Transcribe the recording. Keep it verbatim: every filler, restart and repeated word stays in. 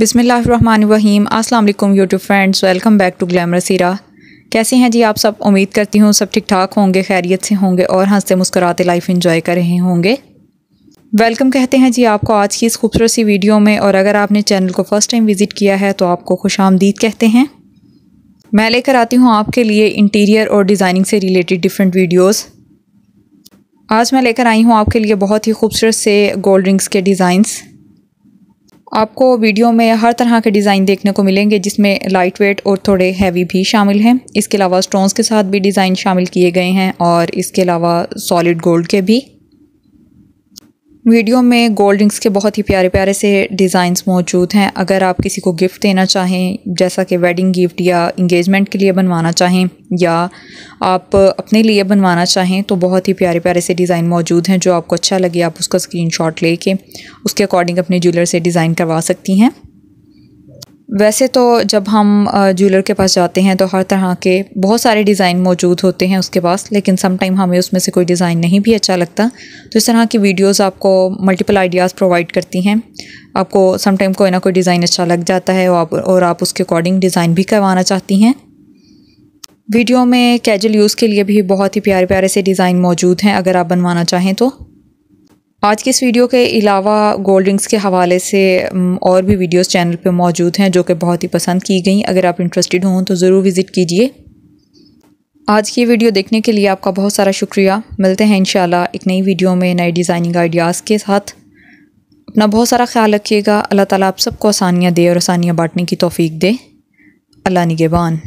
बिस्मिल्लाहिर्रहमानिर्रहीम। अस्सलाम वालेकुम YouTube friends, welcome back to glamorous era. कैसे हैं जी आप सब? उम्मीद करती हूँ सब ठीक ठाक होंगे, खैरियत से होंगे और हंसते मुस्कराते लाइफ एंजॉय कर रहे होंगे। वेलकम कहते हैं जी आपको आज की इस खूबसूरत सी वीडियो में, और अगर आपने चैनल को फर्स्ट टाइम विज़िट किया है तो आपको खुशामदीद कहते हैं। मैं लेकर आती हूँ आपके लिए इंटीरियर और डिज़ाइनिंग से रिलेटेड डिफरेंट वीडियोस। आज मैं लेकर आई हूँ आपके लिए बहुत ही खूबसूरत से गोल्ड रिंग्स के डिज़ाइंस। आपको वीडियो में हर तरह के डिज़ाइन देखने को मिलेंगे, जिसमें लाइट वेट और थोड़े हैवी भी शामिल हैं। इसके अलावा स्टोन्स के साथ भी डिज़ाइन शामिल किए गए हैं और इसके अलावा सॉलिड गोल्ड के भी। वीडियो में गोल्ड रिंग्स के बहुत ही प्यारे प्यारे से डिज़ाइंस मौजूद हैं। अगर आप किसी को गिफ्ट देना चाहें, जैसा कि वेडिंग गिफ्ट या इंगेजमेंट के लिए बनवाना चाहें या आप अपने लिए बनवाना चाहें, तो बहुत ही प्यारे प्यारे से डिज़ाइन मौजूद हैं। जो आपको अच्छा लगे आप उसका स्क्रीनशॉट लेके उसके अकॉर्डिंग अपने ज्वेलर से डिज़ाइन करवा सकती हैं। वैसे तो जब हम ज्वेलर के पास जाते हैं तो हर तरह के बहुत सारे डिज़ाइन मौजूद होते हैं उसके पास, लेकिन समटाइम हमें उसमें से कोई डिज़ाइन नहीं भी अच्छा लगता। तो इस तरह की वीडियोस आपको मल्टीपल आइडियाज़ प्रोवाइड करती हैं। आपको समटाइम कोई ना कोई डिज़ाइन अच्छा लग जाता है और आप, और आप उसके अकॉर्डिंग डिज़ाइन भी करवाना चाहती हैं। वीडियो में कैजुअल यूज़ के लिए भी बहुत ही प्यारे प्यारे से डिज़ाइन मौजूद हैं, अगर आप बनवाना चाहें तो। आज की इस वीडियो के अलावा गोल्ड रिंग्स के हवाले से और भी वीडियोस चैनल पे मौजूद हैं जो कि बहुत ही पसंद की गई। अगर आप इंटरेस्टेड हों तो ज़रूर विज़िट कीजिए। आज की वीडियो देखने के लिए आपका बहुत सारा शुक्रिया। मिलते हैं इंशाल्लाह एक नई वीडियो में नए डिज़ाइनिंग आइडियाज़ के साथ। अपना बहुत सारा ख्याल रखिएगा। अल्लाह ताला आप सबको आसानियाँ दे और आसानियाँ बाँटने की तौफीक दे। अल्लाह निगहबान।